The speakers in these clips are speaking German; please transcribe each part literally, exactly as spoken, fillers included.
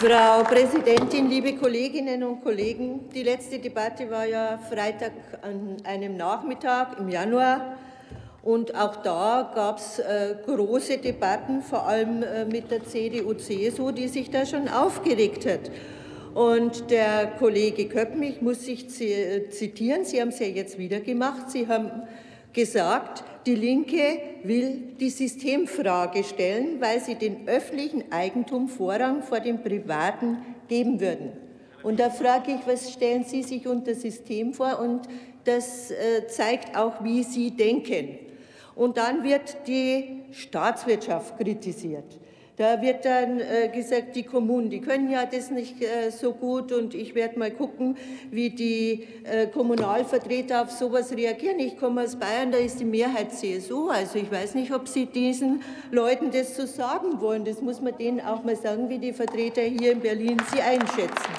Frau Präsidentin, liebe Kolleginnen und Kollegen! Die letzte Debatte war ja Freitag an einem Nachmittag im Januar. Und auch da gab es äh, große Debatten, vor allem äh, mit der C D U C S U, die sich da schon aufgeregt hat. Und der Kollege Köppen, ich muss sich zitieren, Sie haben es ja jetzt wieder gemacht, Sie haben gesagt, die Linke will die Systemfrage stellen, weil sie den öffentlichen Eigentum Vorrang vor dem privaten geben würden. Und da frage ich, was stellen Sie sich unter System vor? Und das zeigt auch, wie Sie denken. Und dann wird die Staatswirtschaft kritisiert. Da wird dann gesagt, die Kommunen, die können ja das nicht so gut und ich werde mal gucken, wie die Kommunalvertreter auf sowas reagieren. Ich komme aus Bayern, da ist die Mehrheit C S U, also ich weiß nicht, ob Sie diesen Leuten das so sagen wollen. Das muss man denen auch mal sagen, wie die Vertreter hier in Berlin Sie einschätzen.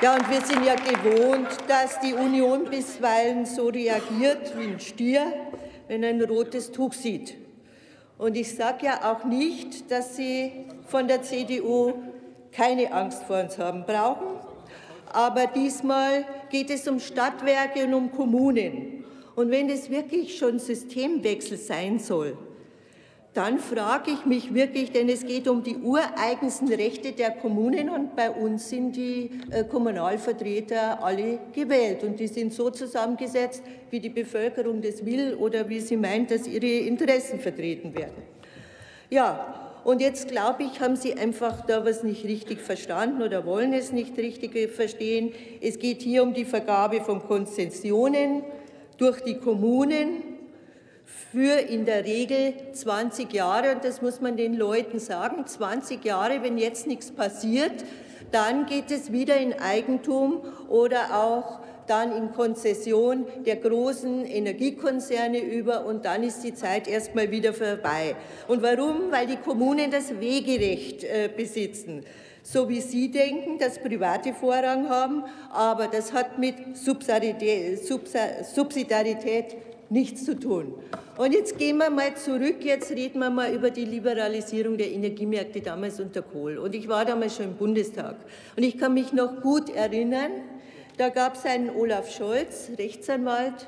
Ja, und wir sind ja gewohnt, dass die Union bisweilen so reagiert wie ein Stier, wenn er ein rotes Tuch sieht. Und ich sage ja auch nicht, dass Sie von der C D U keine Angst vor uns haben brauchen. Aber diesmal geht es um Stadtwerke und um Kommunen. Und wenn es wirklich schon Systemwechsel sein soll, dann frage ich mich wirklich, denn es geht um die ureigensten Rechte der Kommunen. Und bei uns sind die Kommunalvertreter alle gewählt. Und die sind so zusammengesetzt, wie die Bevölkerung das will oder wie sie meint, dass ihre Interessen vertreten werden. Ja, und jetzt, glaube ich, haben Sie einfach da was nicht richtig verstanden oder wollen es nicht richtig verstehen. Es geht hier um die Vergabe von Konzessionen durch die Kommunen für in der Regel zwanzig Jahre. Und das muss man den Leuten sagen, zwanzig Jahre, wenn jetzt nichts passiert, dann geht es wieder in Eigentum oder auch dann in Konzession der großen Energiekonzerne über und dann ist die Zeit erst mal wieder vorbei. Und warum? Weil die Kommunen das Wegerecht äh, besitzen. So wie Sie denken, dass Private Vorrang haben, aber das hat mit Subsidiarität nichts zu tun. Und jetzt gehen wir mal zurück, jetzt reden wir mal über die Liberalisierung der Energiemärkte damals unter Kohl. Und ich war damals schon im Bundestag und ich kann mich noch gut erinnern, da gab es einen Olaf Scholz, Rechtsanwalt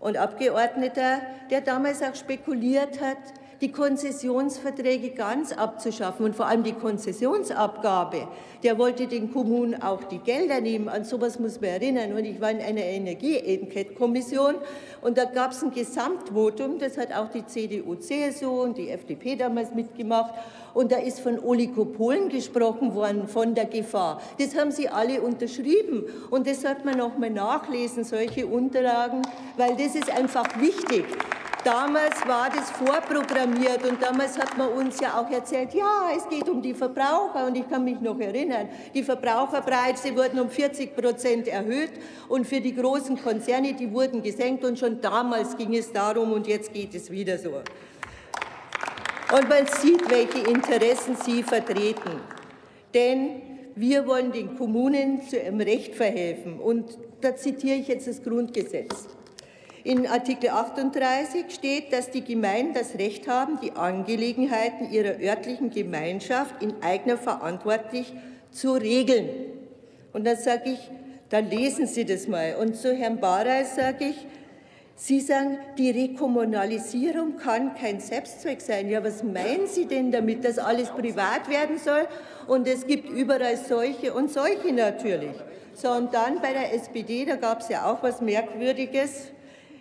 und Abgeordneter, der damals auch spekuliert hat, die Konzessionsverträge ganz abzuschaffen und vor allem die Konzessionsabgabe. Der wollte den Kommunen auch die Gelder nehmen, an sowas muss man erinnern. Und ich war in einer Energieethikenkommission und da gab es ein Gesamtvotum, das hat auch die C D U C S U und die F D P damals mitgemacht. Und da ist von Oligopolen gesprochen worden, von der Gefahr. Das haben Sie alle unterschrieben und das sollte man noch mal nachlesen, solche Unterlagen, weil das ist einfach wichtig. Damals war das vorprogrammiert und damals hat man uns ja auch erzählt, ja, es geht um die Verbraucher und ich kann mich noch erinnern, die Verbraucherpreise wurden um vierzig Prozent erhöht und für die großen Konzerne, die wurden gesenkt und schon damals ging es darum und jetzt geht es wieder so. Und man sieht, welche Interessen Sie vertreten, denn wir wollen den Kommunen zu ihrem Recht verhelfen und da zitiere ich jetzt das Grundgesetz. In Artikel achtunddreißig steht, dass die Gemeinden das Recht haben, die Angelegenheiten ihrer örtlichen Gemeinschaft in eigener Verantwortlichkeit zu regeln. Und dann sage ich, dann lesen Sie das mal. Und zu Herrn Bareiß sage ich, Sie sagen, die Rekommunalisierung kann kein Selbstzweck sein. Ja, was meinen Sie denn damit, dass alles privat werden soll? Und es gibt überall solche und solche natürlich. So, und dann bei der S P D, da gab es ja auch was Merkwürdiges.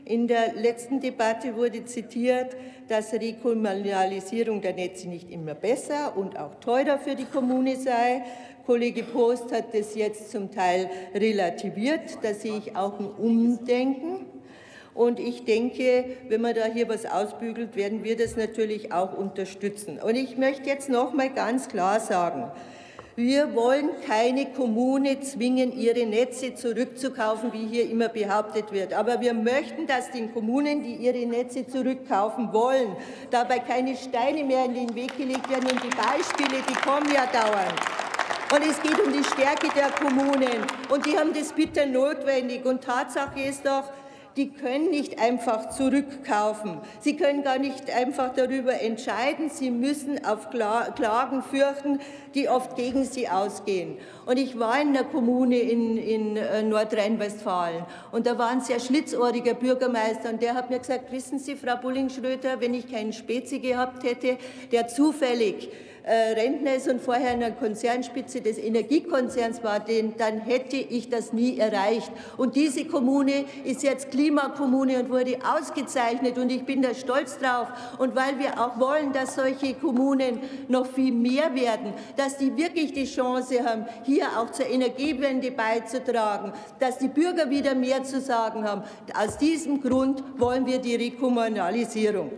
In der letzten Debatte wurde zitiert, dass Rekommunalisierung der Netze nicht immer besser und auch teurer für die Kommune sei. Kollege Post hat das jetzt zum Teil relativiert. Da sehe ich auch ein Umdenken. Und ich denke, wenn man da hier was ausbügelt, werden wir das natürlich auch unterstützen. Und ich möchte jetzt noch mal ganz klar sagen, wir wollen keine Kommune zwingen, ihre Netze zurückzukaufen, wie hier immer behauptet wird. Aber wir möchten, dass den Kommunen, die ihre Netze zurückkaufen wollen, dabei keine Steine mehr in den Weg gelegt werden. Und die Beispiele, die kommen ja dauernd. Und es geht um die Stärke der Kommunen. Und die haben das bitter notwendig. Und Tatsache ist doch, die können nicht einfach zurückkaufen. Sie können gar nicht einfach darüber entscheiden. Sie müssen auf Klagen fürchten, die oft gegen sie ausgehen. Und ich war in einer Kommune in, in Nordrhein-Westfalen, und da war ein sehr schlitzohriger Bürgermeister, und der hat mir gesagt, wissen Sie, Frau Bulling-Schröter, wenn ich keinen Spezi gehabt hätte, der zufällig Rentner ist und vorher in der Konzernspitze des Energiekonzerns war, den, dann hätte ich das nie erreicht. Und diese Kommune ist jetzt Klimakommune und wurde ausgezeichnet, und ich bin da stolz drauf. Und weil wir auch wollen, dass solche Kommunen noch viel mehr werden, dass die wirklich die Chance haben, hier auch zur Energiewende beizutragen, dass die Bürger wieder mehr zu sagen haben. Aus diesem Grund wollen wir die Rekommunalisierung.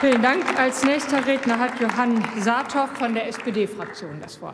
Vielen Dank. Als nächster Redner hat Johann Saathoff von der S P D-Fraktion das Wort.